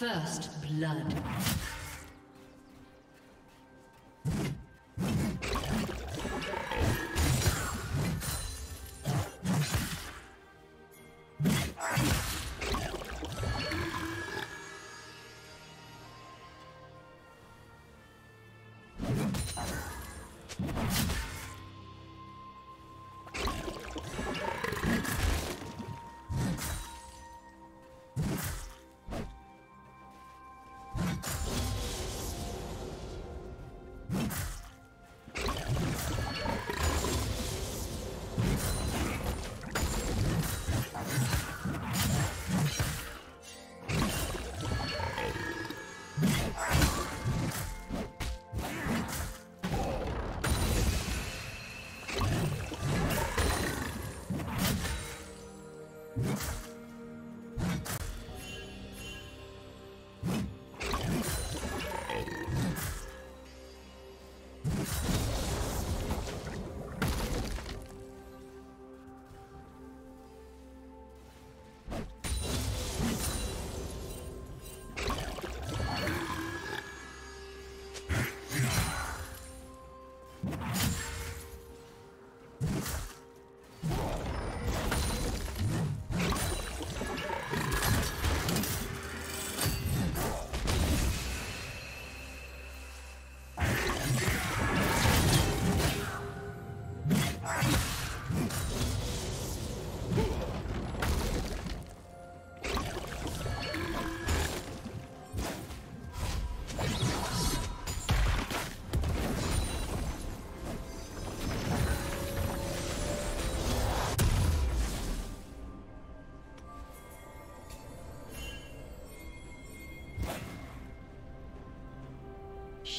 First blood.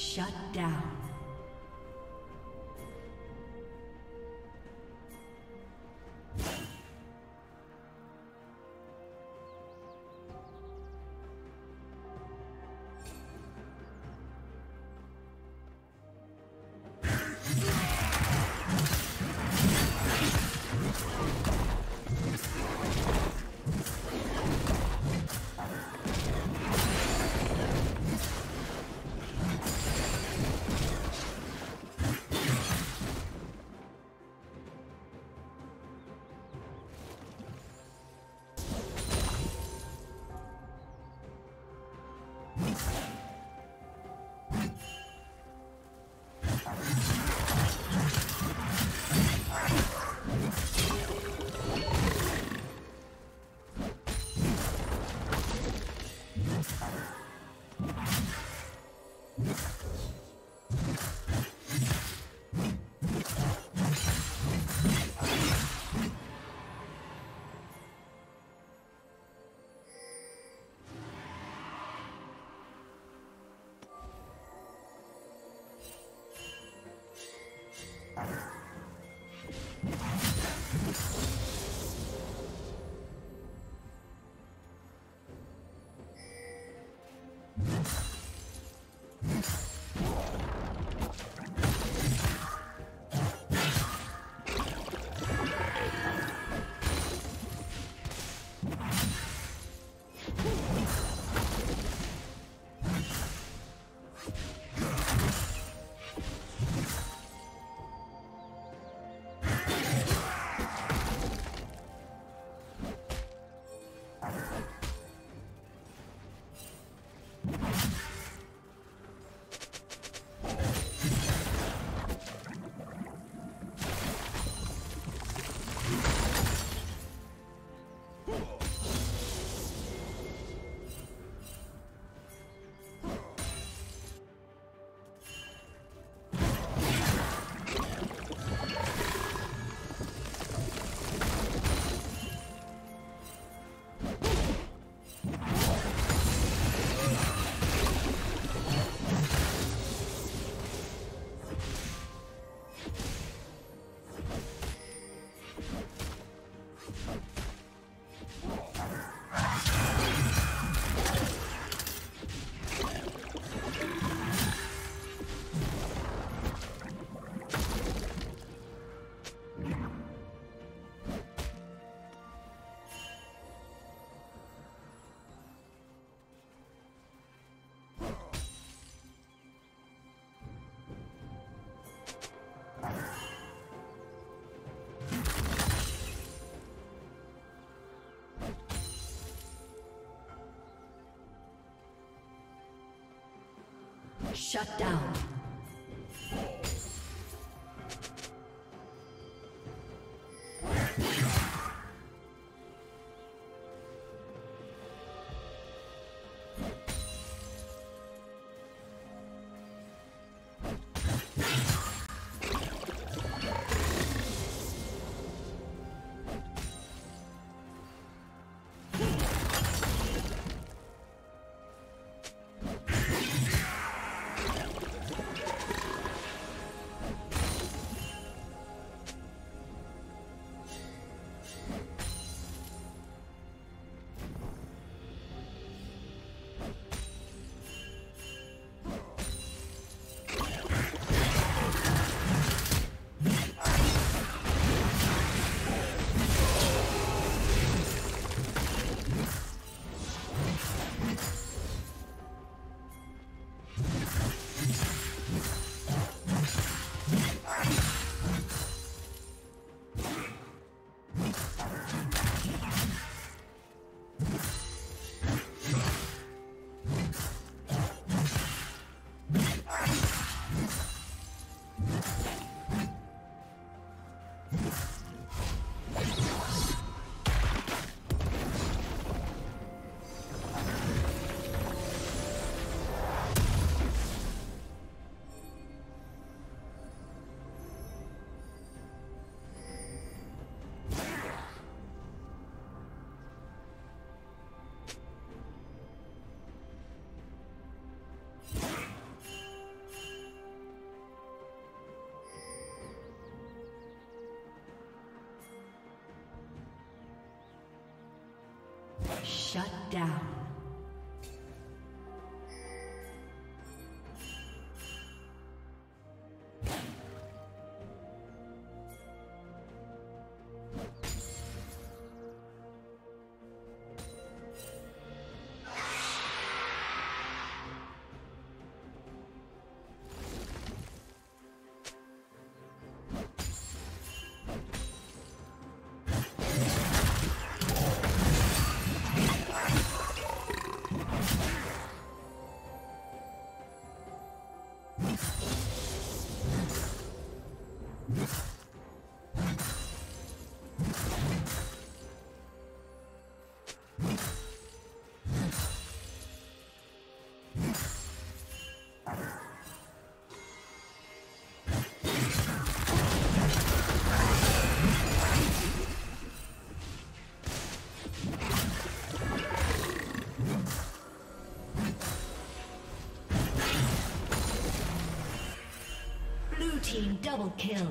Shut down. Shut down. Shut down. Double kill.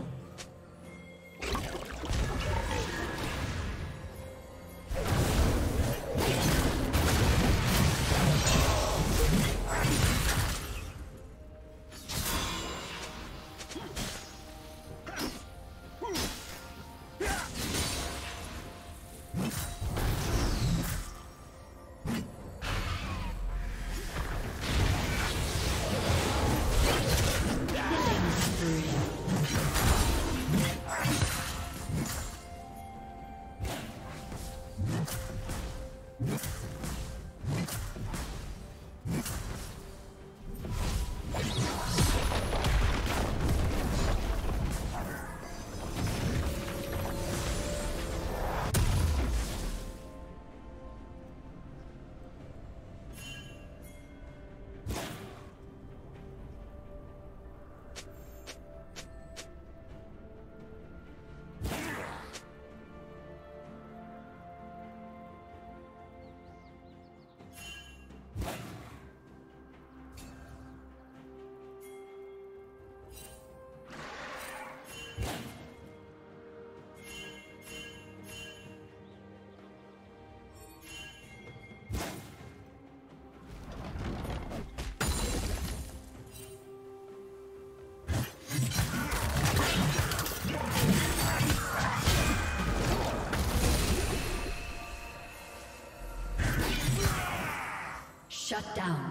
Shut down.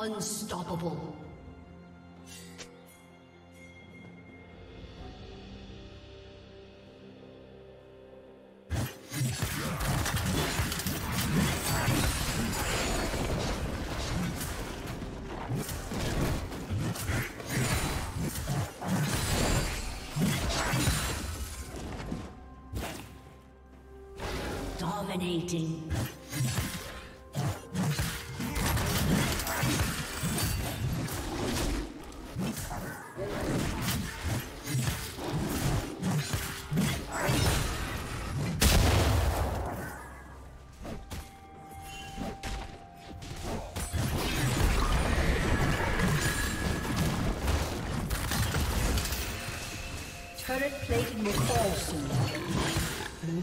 Unstoppable. Dominating. Turret plating will fall soon. Blue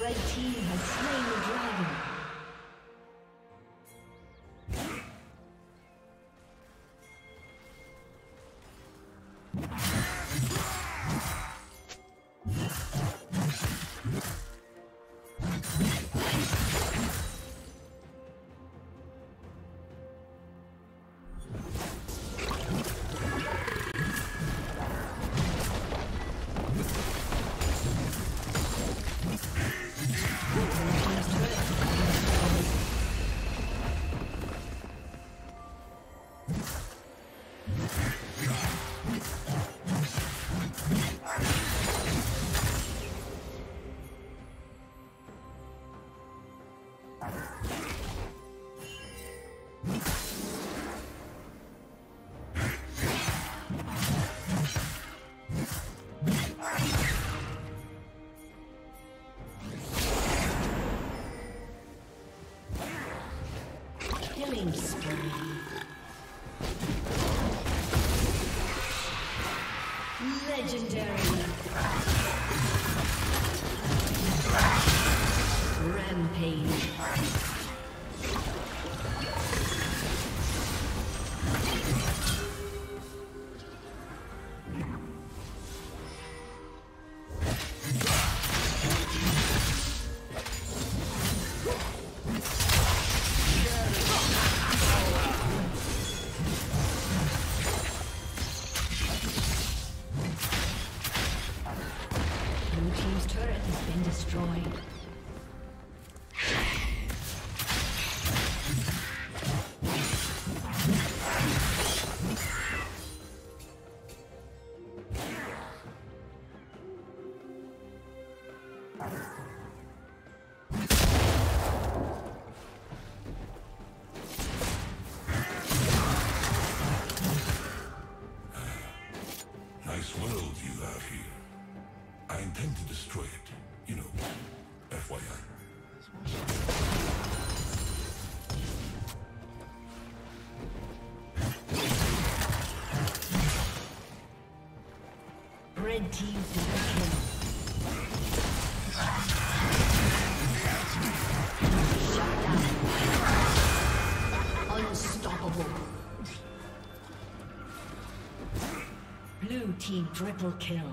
Red team has slain the dragon. Red team shut down. Unstoppable. Blue team triple kill.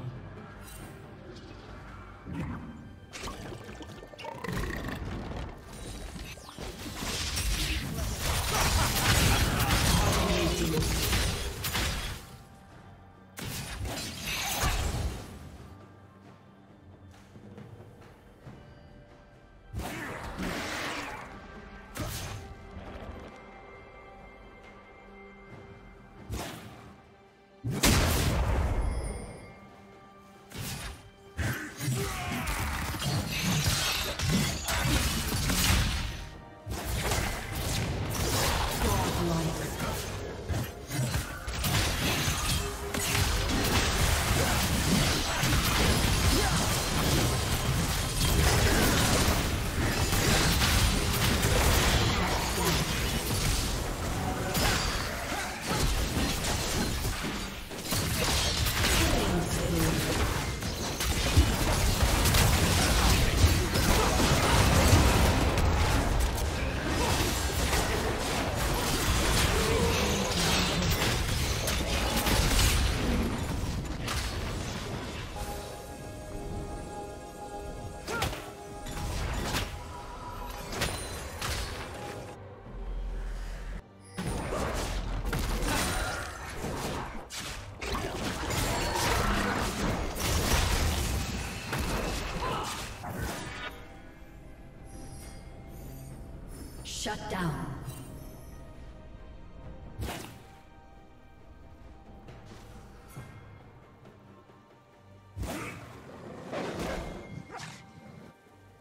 Shut down.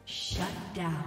Shut down.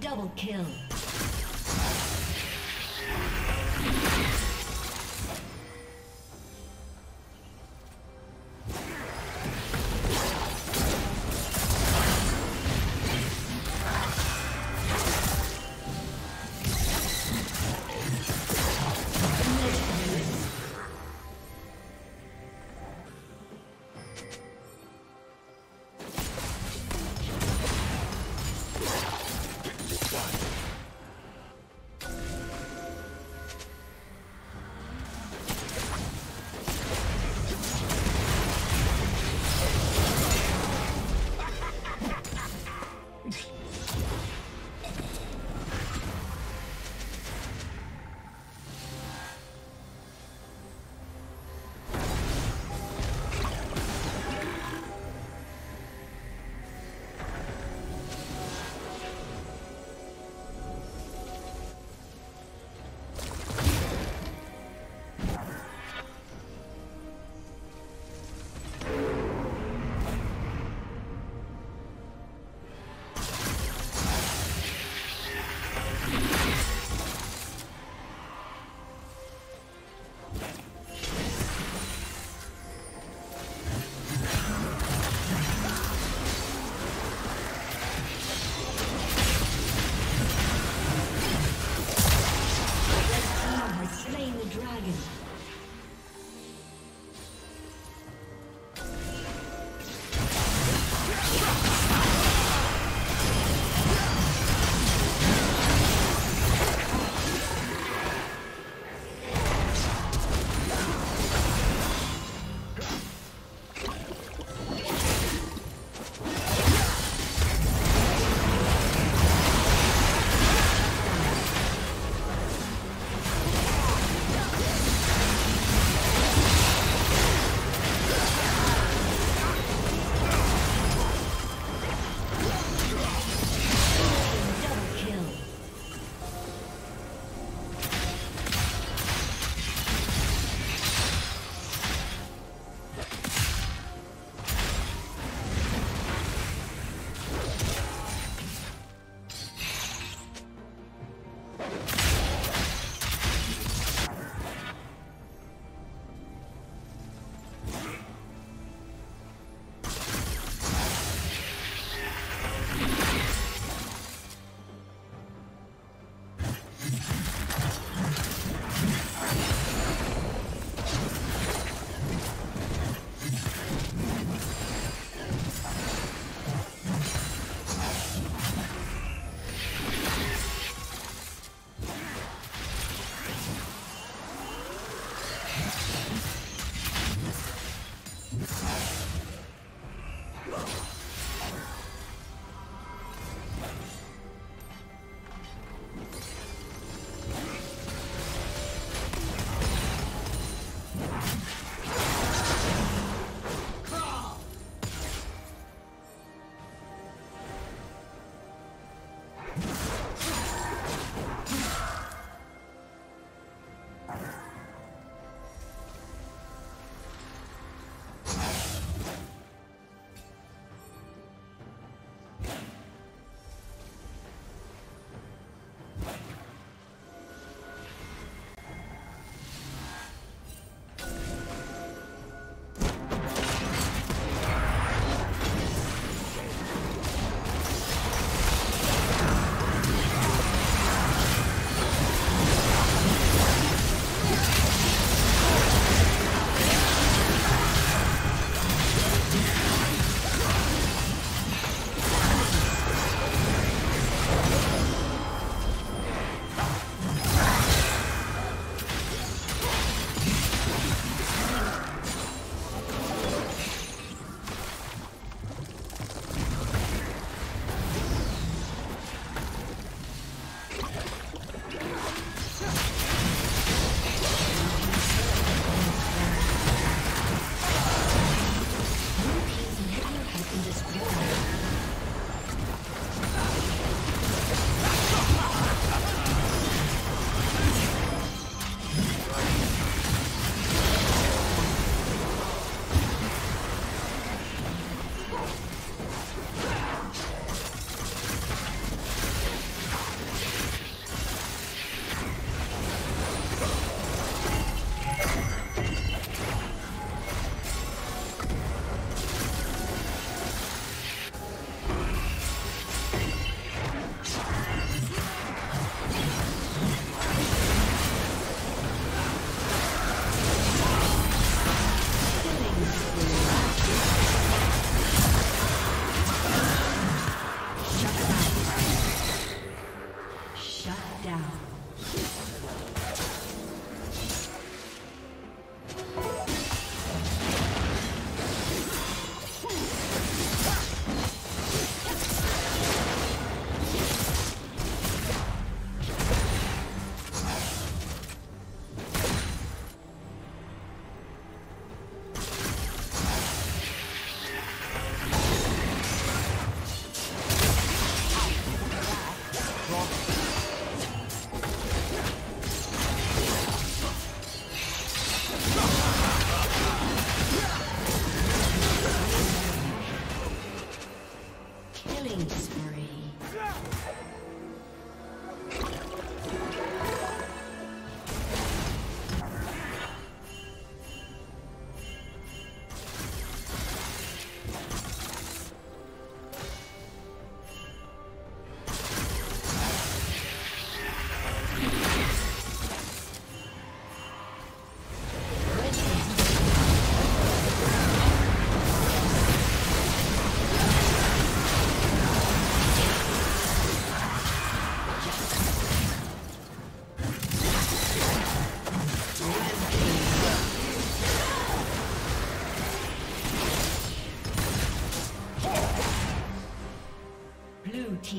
Double kill.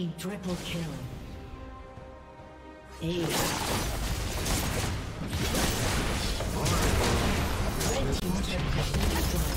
Team triple kill. Red team triple kill.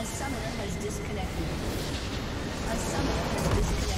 A summoner has disconnected.